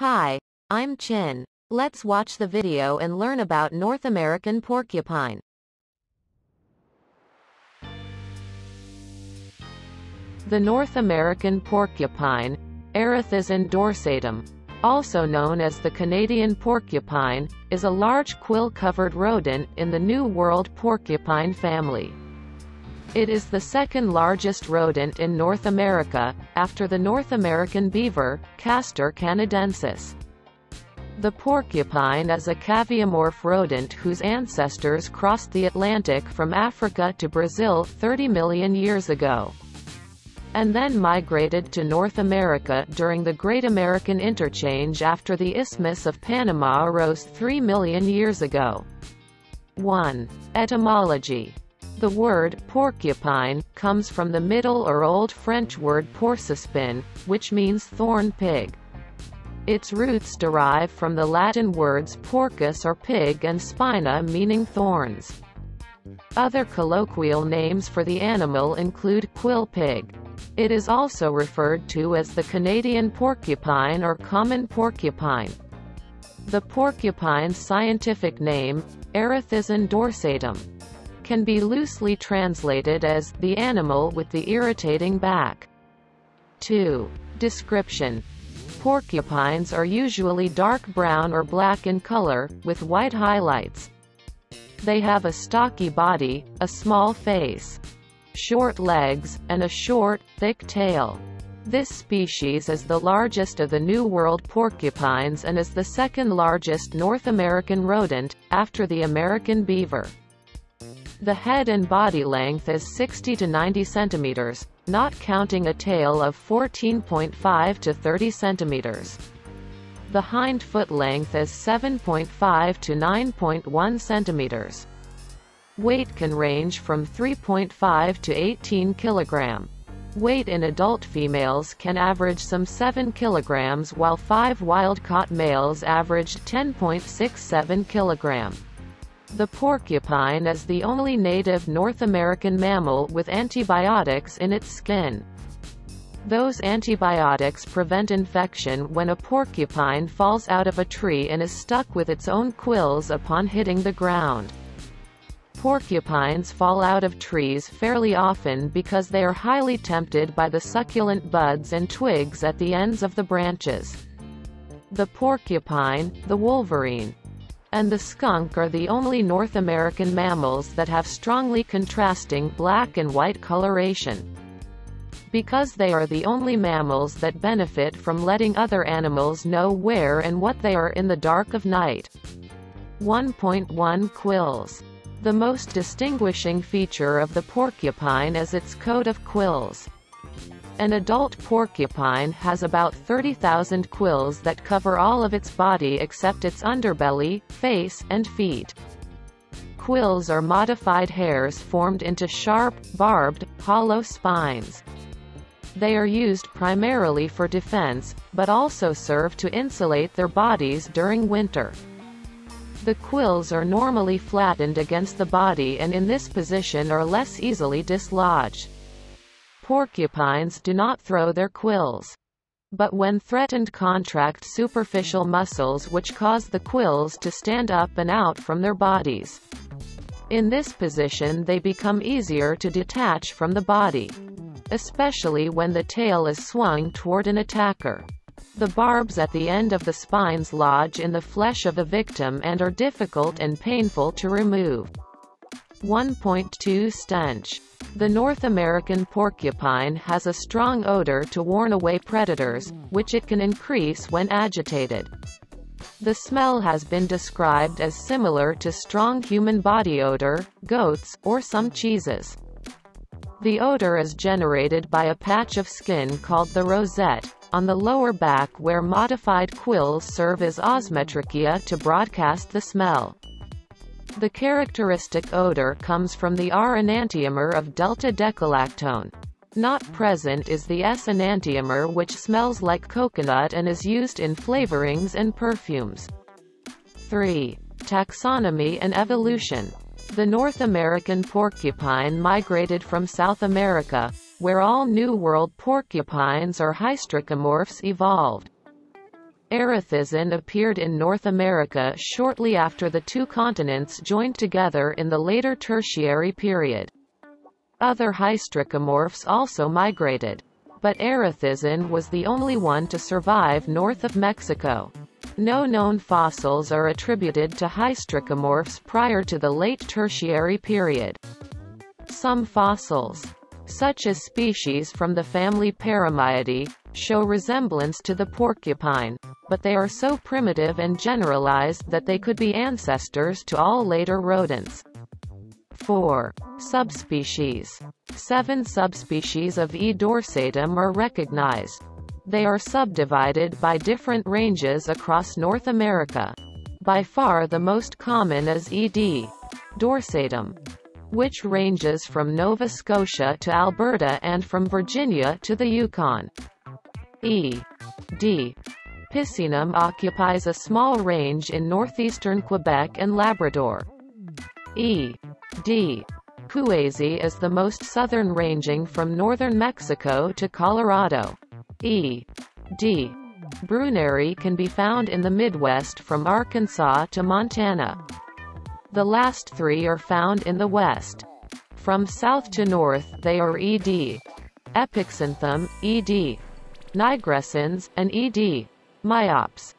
Hi, I'm Chin. Let's watch the video and learn about North American porcupine. The North American porcupine, Erethizon dorsatum, also known as the Canadian porcupine, is a large quill-covered rodent in the New World porcupine family. It is the second largest rodent in North America, after the North American beaver, Castor canadensis. The porcupine is a caviomorph rodent whose ancestors crossed the Atlantic from Africa to Brazil 30 million years ago, and then migrated to North America during the Great American Interchange after the Isthmus of Panama arose 3 million years ago. 1. Etymology. The word porcupine comes from the Middle or Old French word porcuspin, which means thorn pig. Its roots derive from the Latin words porcus or pig and spina meaning thorns. Other colloquial names for the animal include quill pig. It is also referred to as the Canadian porcupine or common porcupine. The porcupine's scientific name, Erethizon dorsatum, can be loosely translated as the animal with the irritating back. 2. Description. Porcupines are usually dark brown or black in color, with white highlights. They have a stocky body, a small face, short legs, and a short, thick tail. This species is the largest of the New World porcupines and is the second largest North American rodent, after the American beaver. The head and body length is 60 to 90 centimeters, not counting a tail of 14.5 to 30 centimeters. The hind foot length is 7.5 to 9.1 centimeters. Weight can range from 3.5 to 18 kg. Weight in adult females can average some 7 kg while 5 wild-caught males averaged 10.67 kg. The porcupine is the only native North American mammal with antibiotics in its skin. Those antibiotics prevent infection when a porcupine falls out of a tree and is stuck with its own quills upon hitting the ground. Porcupines fall out of trees fairly often because they are highly tempted by the succulent buds and twigs at the ends of the branches. The porcupine, the wolverine, and the skunk are the only North American mammals that have strongly contrasting black and white coloration. Because they are the only mammals that benefit from letting other animals know where and what they are in the dark of night. 1.1 Quills. The most distinguishing feature of the porcupine is its coat of quills. An adult porcupine has about 30,000 quills that cover all of its body except its underbelly, face, and feet. Quills are modified hairs formed into sharp, barbed, hollow spines. They are used primarily for defense, but also serve to insulate their bodies during winter. The quills are normally flattened against the body and in this position are less easily dislodged. Porcupines do not throw their quills, but when threatened contract superficial muscles which cause the quills to stand up and out from their bodies. In this position they become easier to detach from the body, especially when the tail is swung toward an attacker. The barbs at the end of the spines lodge in the flesh of the victim and are difficult and painful to remove. 1.2 Stench. The North American porcupine has a strong odor to warn away predators, which it can increase when agitated. The smell has been described as similar to strong human body odor, goats, or some cheeses. The odor is generated by a patch of skin called the rosette, on the lower back where modified quills serve as osmetrichia to broadcast the smell. The characteristic odor comes from the R enantiomer of delta decalactone. Not present is the S enantiomer which smells like coconut and is used in flavorings and perfumes. 3. Taxonomy and evolution. The North American porcupine migrated from South America, where all New World porcupines or hystricomorphs evolved. Erethizon appeared in North America shortly after the two continents joined together in the later Tertiary Period. Other hystricomorphs also migrated, but Erethizon was the only one to survive north of Mexico. No known fossils are attributed to hystricomorphs prior to the late Tertiary Period. Some fossils, such as species from the family Paramiidae, show resemblance to the porcupine, but they are so primitive and generalized that they could be ancestors to all later rodents. 4. Subspecies. 7 subspecies of E. dorsatum are recognized. They are subdivided by different ranges across North America. By far the most common is E. dorsatum, which ranges from Nova Scotia to Alberta and from Virginia to the Yukon. E. d. piscinum occupies a small range in northeastern Quebec and Labrador. E. d. cuasi is the most southern, ranging from northern Mexico to Colorado. E. d. bruneri can be found in the Midwest from Arkansas to Montana. The last three are found in the West. From south to north they are E. d. epixanthum, E. d. nigrescens, and E. d. myops.